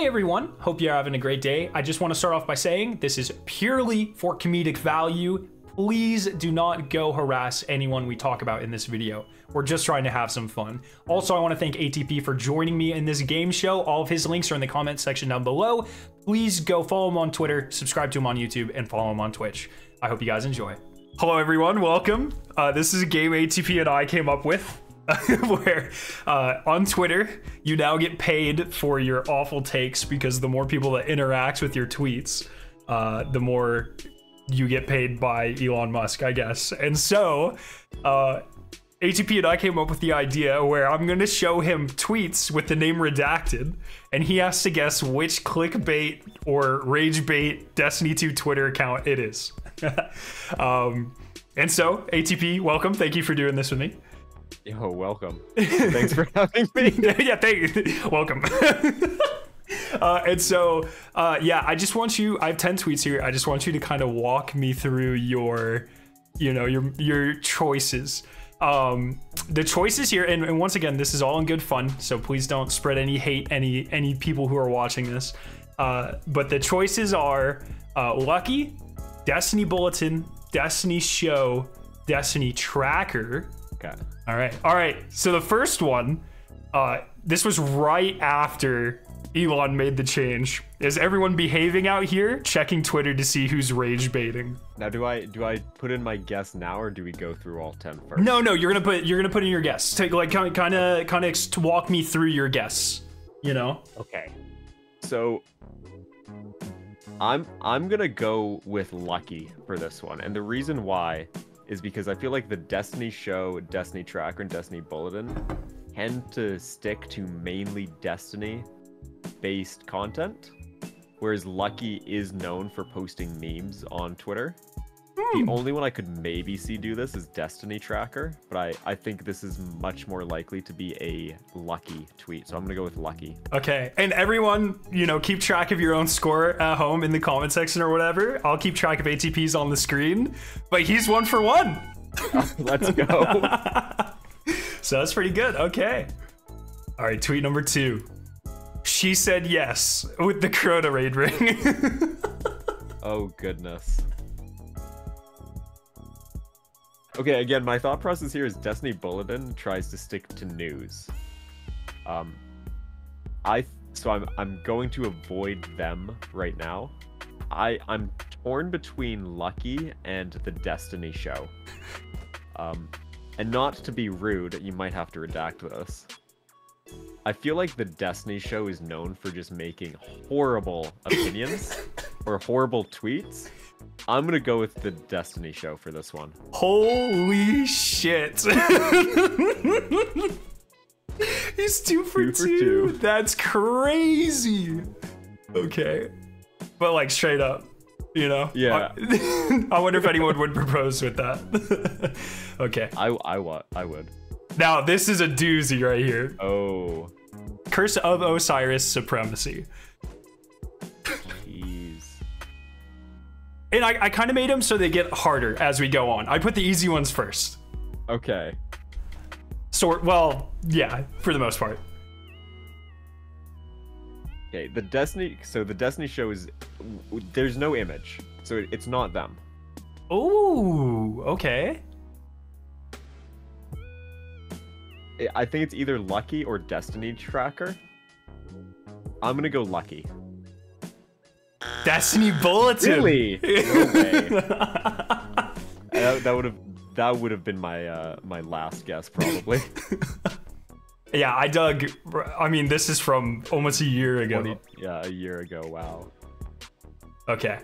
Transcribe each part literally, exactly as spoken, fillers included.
Hey everyone, hope you're having a great day. I just want to start off by saying this is purely for comedic value. Please do not go harass anyone we talk about in this video. We're just trying to have some fun. Also, I want to thank A T P for joining me in this game show. All of his links are in the comment section down below. Please go follow him on Twitter, subscribe to him on YouTube, and follow him on Twitch. I hope you guys enjoy. Hello everyone, welcome. Uh, this is a game A T P and I came up with. Where uh, on Twitter, you now get paid for your awful takes because the more people that interact with your tweets, uh, the more you get paid by Elon Musk, I guess. And so uh, A T P and I came up with the idea where I'm going to show him tweets with the name redacted, and he has to guess which clickbait or rage bait Destiny two Twitter account it is. um, and so A T P, welcome. Thank you for doing this with me. Yo, welcome. Thanks for having me. Yeah, thank you. Welcome. uh, and so, uh, yeah, I just want you, I have ten tweets here. I just want you to kind of walk me through your, you know, your your choices. Um, the choices here, and, and once again, this is all in good fun, so please don't spread any hate, any, any people who are watching this. Uh, but the choices are uh, Lucky, Destiny Bulletin, Destiny Show, Destiny Tracker. Okay. All right. All right. So the first one, uh, this was right after Elon made the change. Is everyone behaving out here? Checking Twitter to see who's rage baiting. Now, do I do I put in my guess now, or do we go through all ten first? No, no. You're gonna put you're gonna put in your guess. Take like kind of kind of kind of walk me through your guess. You know. Okay. So I'm I'm gonna go with Lucky for this one, and the reason why is because I feel like the Destiny Show, Destiny Tracker, and Destiny Bulletin tend to stick to mainly Destiny-based content, whereas Lucky is known for posting memes on Twitter. Mm. The only one I could maybe see do this is Destiny Tracker, but I, I think this is much more likely to be a Lucky tweet, so I'm gonna go with Lucky. Okay, and everyone, you know, keep track of your own score at home in the comment section or whatever. I'll keep track of A T Ps on the screen, but he's one for one. Let's go. So that's pretty good, okay. All right, tweet number two. She said yes with the Krota raid ring. Oh, goodness. Okay, again, my thought process here is Destiny Bulletin tries to stick to news. Um, I so I'm I'm going to avoid them right now. I I'm torn between Lucky and the Destiny Show. Um, and not to be rude, you might have to redact this. I feel like the Destiny Show is known for just making horrible opinions or horrible tweets. I'm gonna go with the Destiny Show for this one. Holy shit. He's two for two. two. For two. That's crazy. Okay. But like straight up, you know? Yeah. I, I wonder if anyone would propose with that. Okay. I, I, I would. Now, this is a doozy right here. Oh. Curse of Osiris Supremacy. And I, I kind of made them so they get harder as we go on. I put the easy ones first. Okay. Sort, well, yeah, for the most part. Okay, the Destiny, so the Destiny Show is, there's no image, so it, it's not them. Ooh, okay. I think it's either Lucky or Destiny Tracker. I'm gonna go Lucky. Destiny Bulletin. Really? No way. that, that would have that would have been my uh, my last guess probably. Yeah, I dug. I mean, this is from almost a year ago. twenty, yeah, a year ago. Wow. Okay.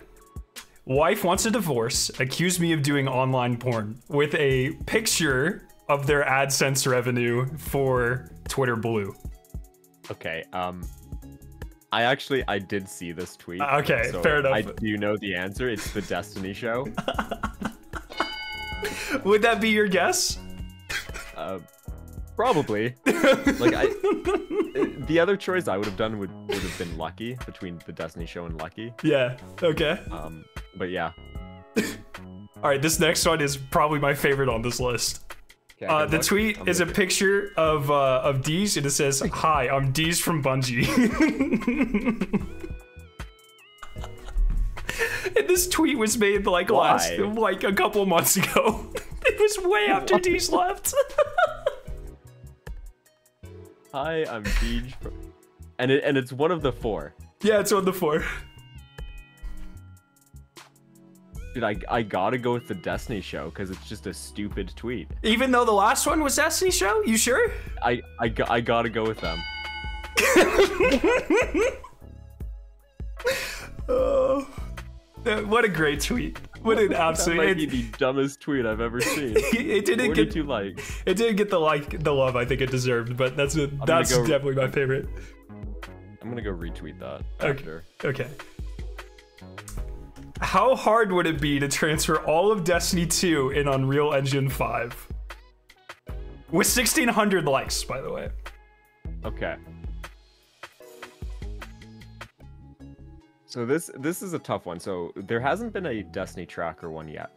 Wife wants a divorce. Accused me of doing online porn with a picture of their AdSense revenue for Twitter Blue. Okay. Um. I actually, I did see this tweet. Okay, so fair enough. I do know the answer. It's the Destiny Show. Would that be your guess? Uh, probably. Like I, the other choice I would have done would, would have been Lucky, between the Destiny Show and Lucky. Yeah, okay. Um, but yeah. All right, this next one is probably my favorite on this list. Uh, the tweet I'm is looking. a picture of uh, of Deez, and it says, "Hi, I'm Deez from Bungie." And this tweet was made like Why? last, like a couple months ago. It was way after Deez left. Hi, I'm Deez from, and it and it's one of the four. Yeah, it's one of the four. Dude, I, I gotta go with the Destiny Show because it's just a stupid tweet. Even though the last one was Destiny Show? You sure? I, I, I gotta go with them. Oh, what a great tweet. What an absolute... That might be the dumbest tweet I've ever seen. It didn't get... likes. It didn't get the like, the love I think it deserved, but that's a, that's go, definitely my favorite. I'm gonna go retweet that after. Okay. Okay. How hard would it be to transfer all of Destiny two in Unreal Engine five? With sixteen hundred likes, by the way. Okay. So this this is a tough one. So there hasn't been a Destiny Tracker one yet.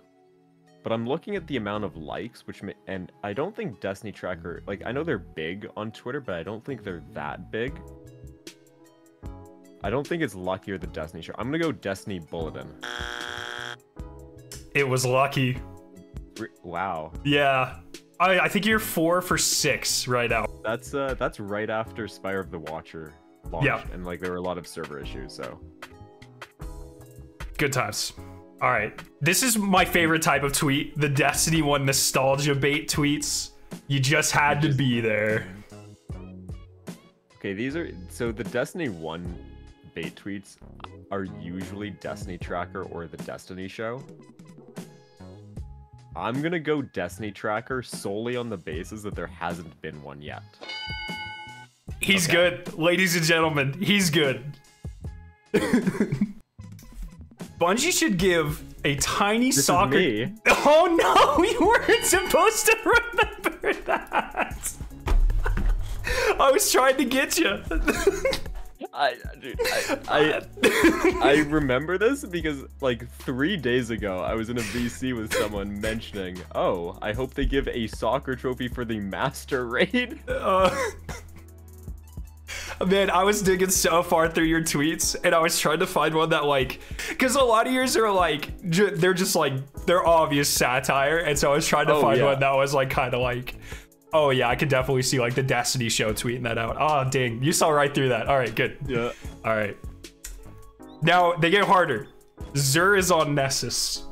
But I'm looking at the amount of likes, which may, and I don't think Destiny Tracker, like I know they're big on Twitter, but I don't think they're that big. I don't think it's Lucky or the Destiny Show. I'm gonna go Destiny Bulletin. It was Lucky. Wow. Yeah. I, I think you're four for six right now. That's uh, that's right after Spire of the Watcher launched, yeah. And like there were a lot of server issues, so. Good times. All right. This is my favorite type of tweet, the Destiny one nostalgia bait tweets. You just had just... to be there. Okay, these are, so the Destiny one bait tweets are usually Destiny Tracker or the Destiny Show. I'm gonna go Destiny Tracker solely on the basis that there hasn't been one yet. He's okay. Good, ladies and gentlemen, he's good. Bungie should give a tiny this soccer- This is me. Oh no, you weren't supposed to remember that. I was trying to get you. I, dude, I, I, I remember this because like three days ago, I was in a V C with someone mentioning, oh, I hope they give a soccer trophy for the master raid. Uh, man, I was digging so far through your tweets and I was trying to find one that like, cause a lot of yours are like, ju they're just like, they're obvious satire. And so I was trying to oh, find yeah. one that was like, kind of like, oh yeah, I could definitely see like the Destiny Show tweeting that out. Oh dang, you saw right through that. All right, good. Yeah. All right. Now they get harder. Xûr is on Nessus.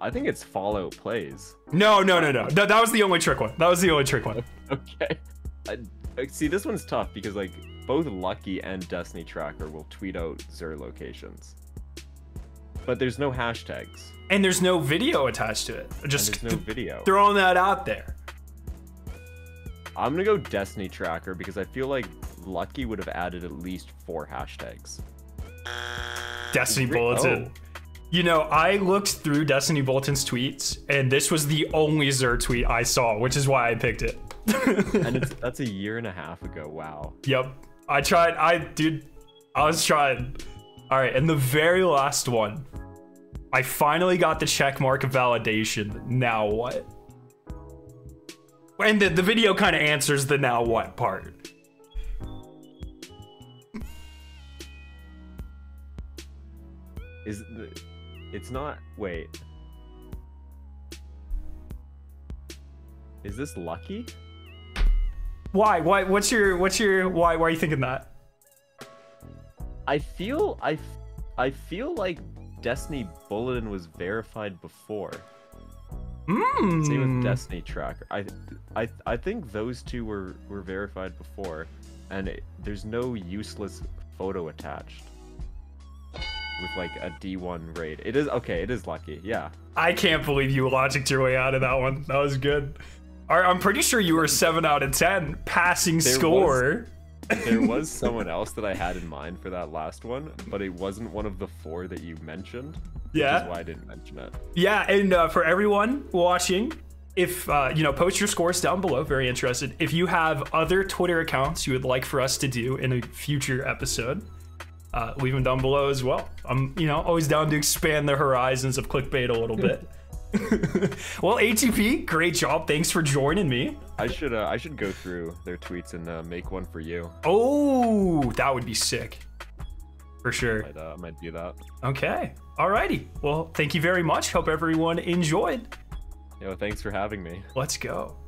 I think it's Fallout plays. No, no, no, no. That, that was the only trick one. That was the only trick one. Okay. I, see, this one's tough because like both Lucky and Destiny Tracker will tweet out Xûr locations, but there's no hashtags. And there's no video attached to it. Just and there's no video. Throwing that out there. I'm gonna go Destiny Tracker because I feel like Lucky would have added at least four hashtags. Destiny Bulletin. Oh. You know, I looked through Destiny Bulletin's tweets and this was the only Xûr tweet I saw, which is why I picked it. And it's, that's a year and a half ago, wow. Yep, I tried, I, dude, I was trying. All right, and the very last one. I finally got the check mark validation, now what? And the, the video kind of answers the now what part. Is the, it's not, wait. Is this Lucky? Why, why, what's your, what's your, why, why are you thinking that? I feel, I, I feel like Destiny Bulletin was verified before. Mm. Same with Destiny Tracker. I, I, I think those two were were verified before, and it, there's no useless photo attached with like a D one raid. It is okay. It is Lucky. Yeah. I can't believe you logicked your way out of that one. That was good. All right, I'm pretty sure you were seven out of ten passing there score. Was, there was someone else that I had in mind for that last one, but it wasn't one of the four that you mentioned. Yeah. Which is why I didn't mention it. Yeah, and uh, for everyone watching, if, uh, you know, post your scores down below, very interested. If you have other Twitter accounts you would like for us to do in a future episode, uh, leave them down below as well. I'm, you know, always down to expand the horizons of clickbait a little bit. Well, A T P, great job. Thanks for joining me. I should uh, I should go through their tweets and uh, make one for you. Oh, that would be sick. For sure. I might, uh, I might do that. Okay. Alrighty. Well, thank you very much. Hope everyone enjoyed. Yo, thanks for having me. Let's go.